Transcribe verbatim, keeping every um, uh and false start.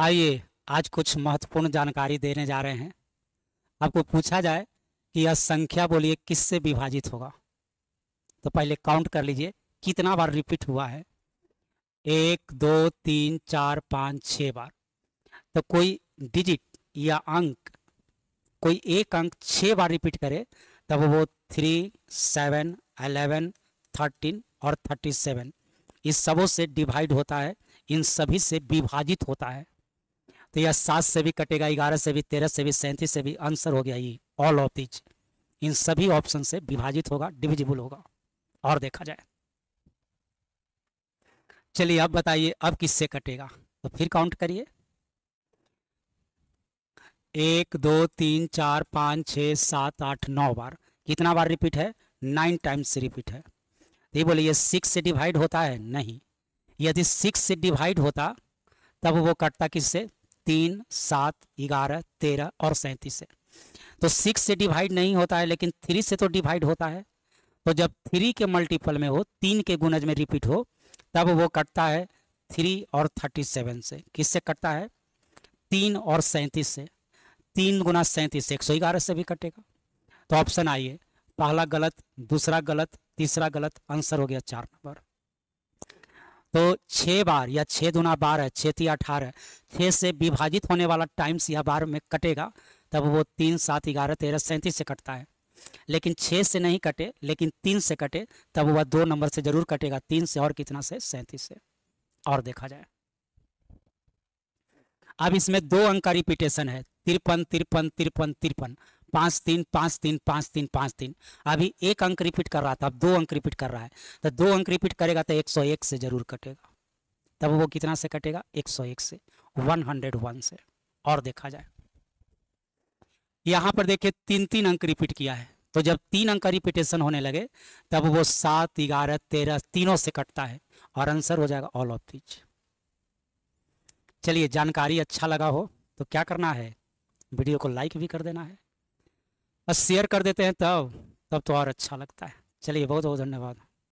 आइए आज कुछ महत्वपूर्ण जानकारी देने जा रहे हैं। आपको पूछा जाए कि यह संख्या बोलिए किससे विभाजित होगा, तो पहले काउंट कर लीजिए कितना बार रिपीट हुआ है। एक, दो, तीन, चार, पाँच, छः बार। तो कोई डिजिट या अंक, कोई एक अंक छः बार रिपीट करे तब वो थ्री, सेवन, एलेवन, थर्टीन और थर्टी सेवन इस सबों से डिवाइड होता है, इन सभी से विभाजित होता है। तो यह सात से भी कटेगा, ग्यारह से भी, तेरह से भी, सैंतीस से भी। आंसर हो गया ये ऑल ऑफ दीज, इन सभी ऑप्शन से विभाजित होगा, डिविजिबल होगा। और देखा जाए, चलिए अब बताइए अब किससे कटेगा, तो फिर काउंट करिए। एक, दो, तीन, चार, पाँच, छः, सात, आठ, नौ बार। कितना बार रिपीट है? नाइन टाइम्स रिपीट है। ये बोलिए सिक्स से डिवाइड होता है? नहीं। यदि सिक्स से डिवाइड होता तब वो कटता किससे? तीन, सात, ग्यारह, तेरह और सैंतीस से। तो सिक्स से डिवाइड नहीं होता है, लेकिन थ्री से तो डिवाइड होता है। तो जब थ्री के मल्टीपल में हो, तीन के गुणज में रिपीट हो, तब वो कटता है थ्री और थर्टी सेवन से। किससे कटता है? तीन और सैंतीस से। तीन गुना सैंतीस, एक सौ ग्यारह से भी कटेगा। तो ऑप्शन आइए, पहला गलत, दूसरा गलत, तीसरा गलत। आंसर हो गया चार नंबर। तो छः बार या छः दूना बारह, छः ती अठारह, छः से विभाजित होने वाला टाइम्स या बार में कटेगा तब वो तीन, सात, ग्यारह, तेरह, सैंतीस से कटता है। लेकिन छः से नहीं कटे, लेकिन तीन से कटे तब वह दो नंबर से जरूर कटेगा, तीन से और कितना से? सैंतीस से। और देखा जाए, अब इसमें दो अंक का रिपीटेशन है, तिरपन, तिरपन, तिरपन, तिरपन, पाँच, तीन, पाँच, तीन, पाँच, तीन, पाँच, तीन। अभी एक अंक रिपीट कर रहा था, अब दो अंक रिपीट कर रहा है। तो दो अंक रिपीट करेगा तो एक सौ एक से जरूर कटेगा। तब वो कितना से कटेगा? एक सौ एक से, वन हंड्रेड वन से। और देखा जाए, यहाँ पर देखिए तीन तीन अंक रिपीट किया है। तो जब तीन अंक का रिपीटेशन होने लगे तब वो सात, ग्यारह, तेरह तीनों से कटता है। और आंसर हो जाएगा ऑल ऑफ दीज। चलिए, जानकारी अच्छा लगा हो तो क्या करना है, वीडियो को लाइक भी कर देना है और शेयर कर देते हैं तब तब तो और अच्छा लगता है। चलिए, बहुत बहुत धन्यवाद।